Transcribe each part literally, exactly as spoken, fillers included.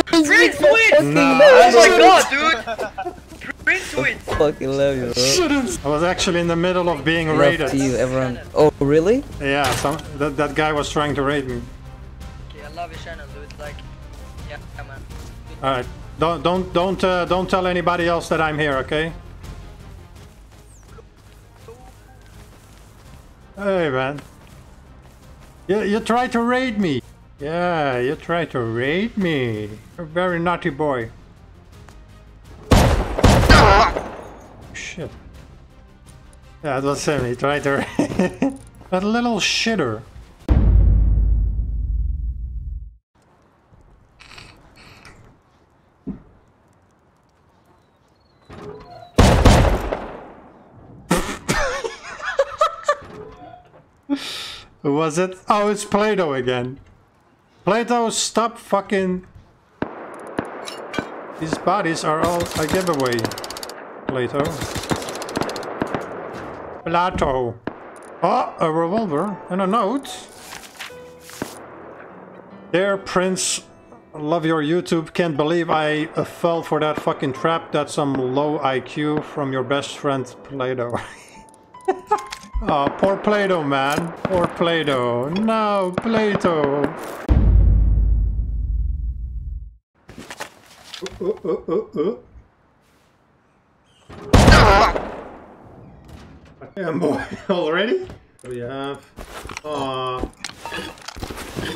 Prince, Prince wins! Nah. Oh my god, dude! Prince wins! I fucking love you, bro. I was actually in the middle of being love raided. To you, everyone. Oh, really? Yeah, some, that, that guy was trying to raid me. Okay, I love your channel, dude. Like, yeah, come on. Alright, don't, don't, don't, uh, don't tell anybody else that I'm here, okay? Hey, man. You, you tried to raid me. Yeah, you tried to raid me. You're a very naughty boy. Shit. Yeah, it was him. He tried to raid. That little shitter. Who was it? Oh, it's Plato again. Plato, stop fucking... These bodies are all a giveaway. Plato. Plato. Oh, a revolver and a note. Dear Prince, love your YouTube. Can't believe I uh, fell for that fucking trap. That's some low I Q from your best friend, Plato. Oh, poor Plato, man. Poor Plato. No, Plato. Uh, uh, uh, uh. Damn boy, already? We have. Aww.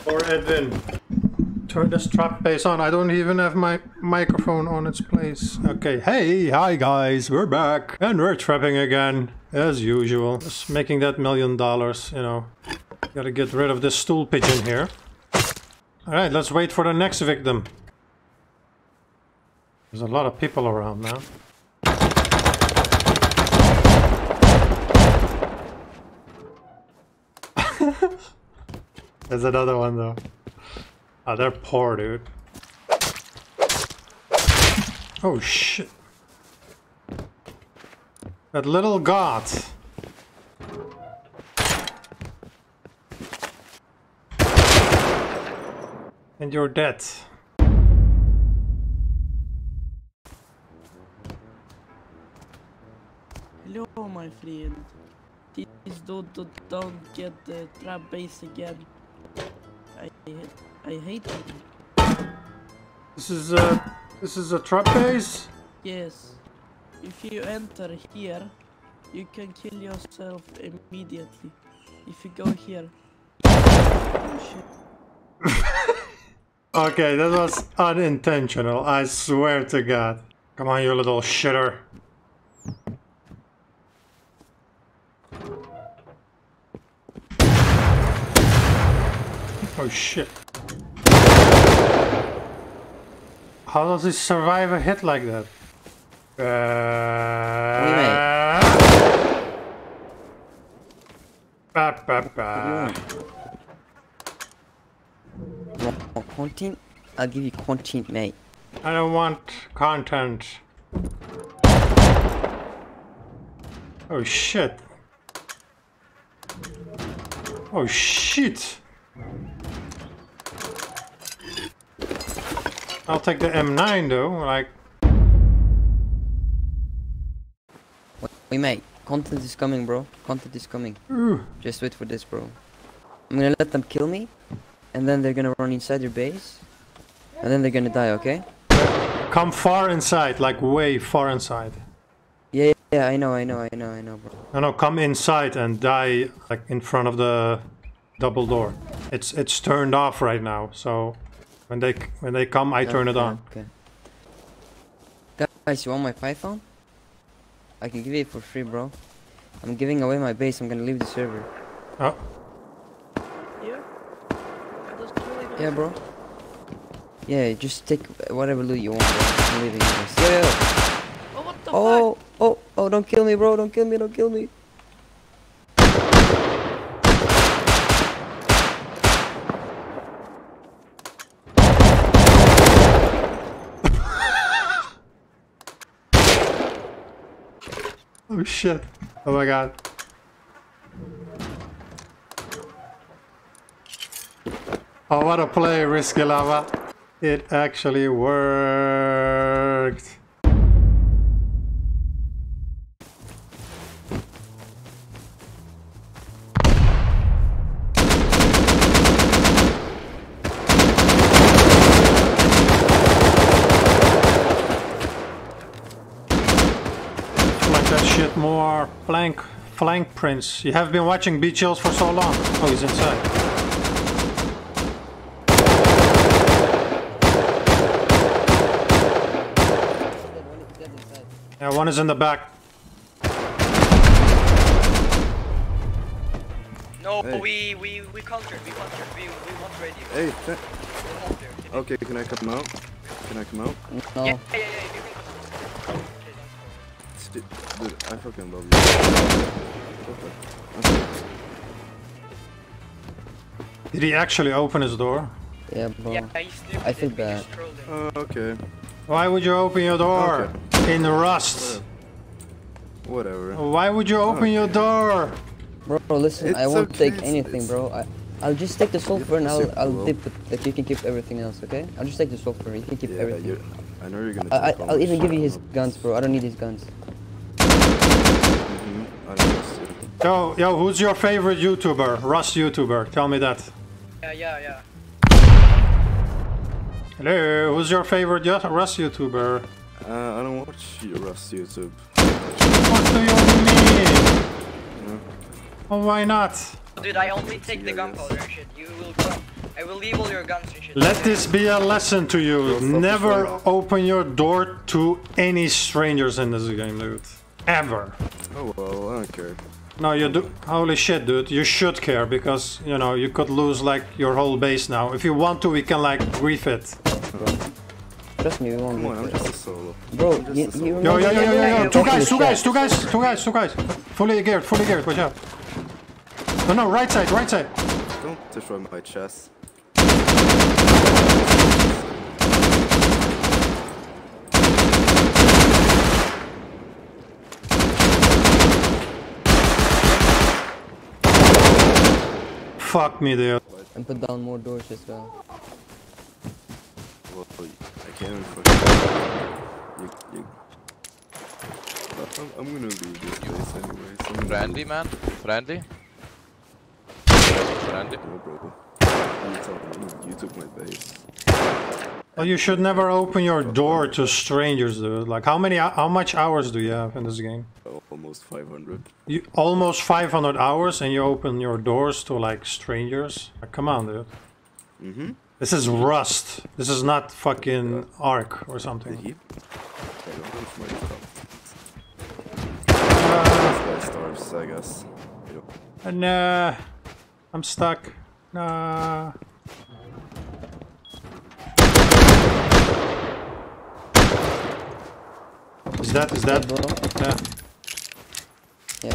Poor Edwin. Turn this trap base on. I don't even have my microphone on its place. Okay, hey, hi guys, we're back. And we're trapping again, as usual. Just making that million dollars, you know. Gotta get rid of this stool pigeon here. Alright, let's wait for the next victim. There's a lot of people around now. There's another one though. Oh, they're poor, dude. Oh, shit. That little god. And you're dead. Hello, my friend. Please don't, don't, don't get the trap base again. I hate, I hate it. This is a, this is a trap base? Yes. If you enter here, you can kill yourself immediately. If you go here. Oh, shit. Okay, that was unintentional, I swear to God. Come on, you little shitter. Oh shit. How does he survive a hit like that? Uh... Ba, ba, ba. Content? I'll give you content, mate. I don't want content. Oh shit. Oh shit. I'll take the M nine though, like... Wait mate, content is coming bro, content is coming. Ooh. Just wait for this bro. I'm gonna let them kill me, and then they're gonna run inside your base, and then they're gonna die, okay? Come far inside, like way far inside. Yeah, yeah, I know, I know, I know, I know bro. No, no, come inside and die like in front of the double door. It's, it's turned off right now, so... When they when they come, I turn okay, it on. Okay. Guys, you want my Python? I can give it for free, bro. I'm giving away my base. I'm gonna leave the server. Oh. Yeah. Yeah, bro. Yeah, just take whatever loot you want. Bro. I'm leaving this. Yeah. Oh, what the oh, fuck? oh, oh! Don't kill me, bro! Don't kill me! Don't kill me! Oh shit. Oh my god. Oh, what a play, Risky Lava. It actually worked. More flank, flank Prince. You have been watching B-Chills for so long. Oh, he's inside. Yeah, one is in the back. No, hey. we we we countered. We countered. We we won ready. Hey. Th we okay, can I come out? Can I come out? No. Yeah, yeah, yeah. Dude, I fucking love you. Did he actually open his door? Yeah, bro. Yeah, I feel bad. Uh, okay. Why would you open your door? Okay. In Rust. Whatever. Why would you open okay. your door? Bro, listen, it's I won't okay. take anything, bro. I, I'll just take the sulfur and I'll, I'll dip it. Like, you can keep everything else, okay? I'll just take the sulfur. You can keep yeah, everything. I know you're gonna I, take I, I'll even give you his guns, bro. I don't need his guns. Yo, yo, who's your favorite YouTuber? Rust YouTuber, tell me that. Yeah, yeah, yeah. Hello, who's your favorite Rust YouTuber? Uh, I don't watch Rust YouTube. What do you mean? Yeah. Oh, why not? Dude, I only take the gunpowder and shit. You will go. I will leave all your guns and shit. Let this be a lesson to you. Never open your door to any strangers in this game, dude. Ever. Oh, well, I don't care. No, you do. Holy shit, dude, you should care, because, you know, you could lose, like, your whole base now. If you want to, we can, like, refit. Trust me, we won't. Come on, I'm just a solo. Bro, just you, a solo. You yo, yo, yo, yo, yo, yo, two guys, two guys, two guys, two guys, two guys. Fully geared, fully geared, watch out. No, no, right side, right side. Don't destroy my chest. Fuck me, dude. And put down more doors as well. Well, I can't even fucking... You, you... I'm, I'm gonna leave this place anyway. So friendly, leave. Man. Friendly. Friendly. No, bro. You, told me. You took my base. Well, you should never open your door to strangers, dude. Like, how many, how much hours do you have in this game? Almost five hundred. You almost five hundred hours, and you open your doors to, like, strangers? Like, come on, dude. Mm-hmm. This is Rust. This is not fucking uh, Ark or something. Uh, starves, I guess. Yep. And uh, I'm stuck. Nah. Uh, Is that, is that? Yeah. Yeah.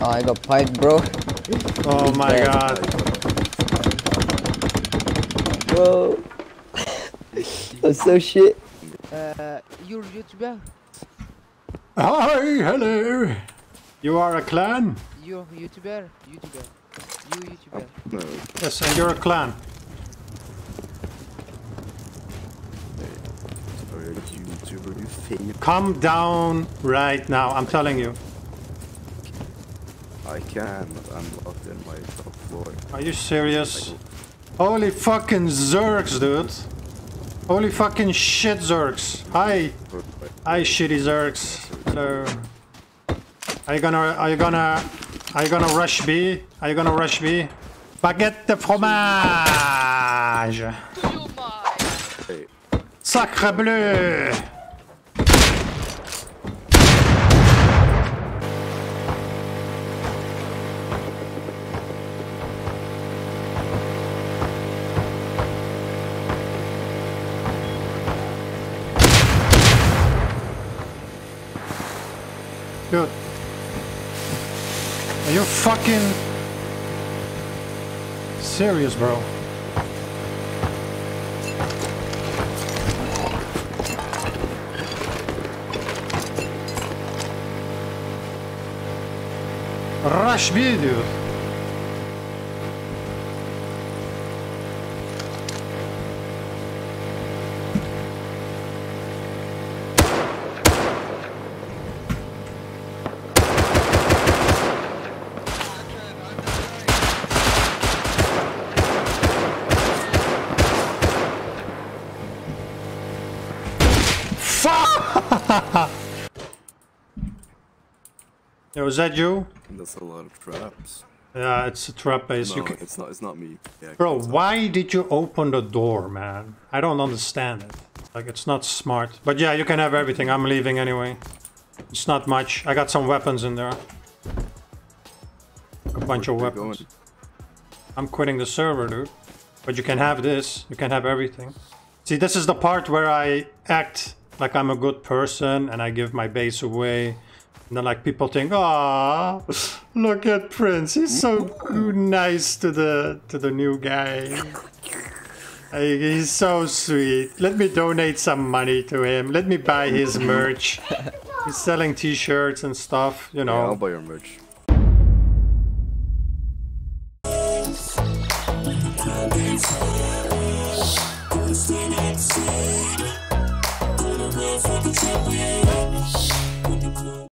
Oh, I got piped, bro. Oh my god. Bro. That's so shit. Uh, you're a YouTuber? Hi, hello. You are a clan? You're a YouTuber? YouTuber. You YouTuber. No. Yes, and you're a clan. Come down right now, I'm telling you. I can't, I'm locked in my top floor. Are you serious? Holy fucking zergs, dude. Holy fucking shit zergs. Hi. Hi, shitty zergs. So, are you gonna, are you gonna, are you gonna rush B? Are you gonna rush B? Baguette de fromage! Sacre bleu! Dude. Are you fucking serious, bro? Rush B, dude. Yo, is that you? That's a lot of traps. Yeah, it's a trap base. No, you can... it's not. It's not me. Yeah, bro, why did you open the door, man? I don't understand it. Like, it's not smart. But yeah, you can have everything. I'm leaving anyway. It's not much. I got some weapons in there. A bunch Where of weapons. Going? I'm quitting the server, dude. But you can have this. You can have everything. See, this is the part where I act like I'm a good person and I give my base away. And then, like, people think, "Ah, look at Prince. He's so nice to the to the new guy. He's so sweet. Let me donate some money to him. Let me buy his merch. He's selling T-shirts and stuff, you know." Yeah, I'll buy your merch. We'll be right back.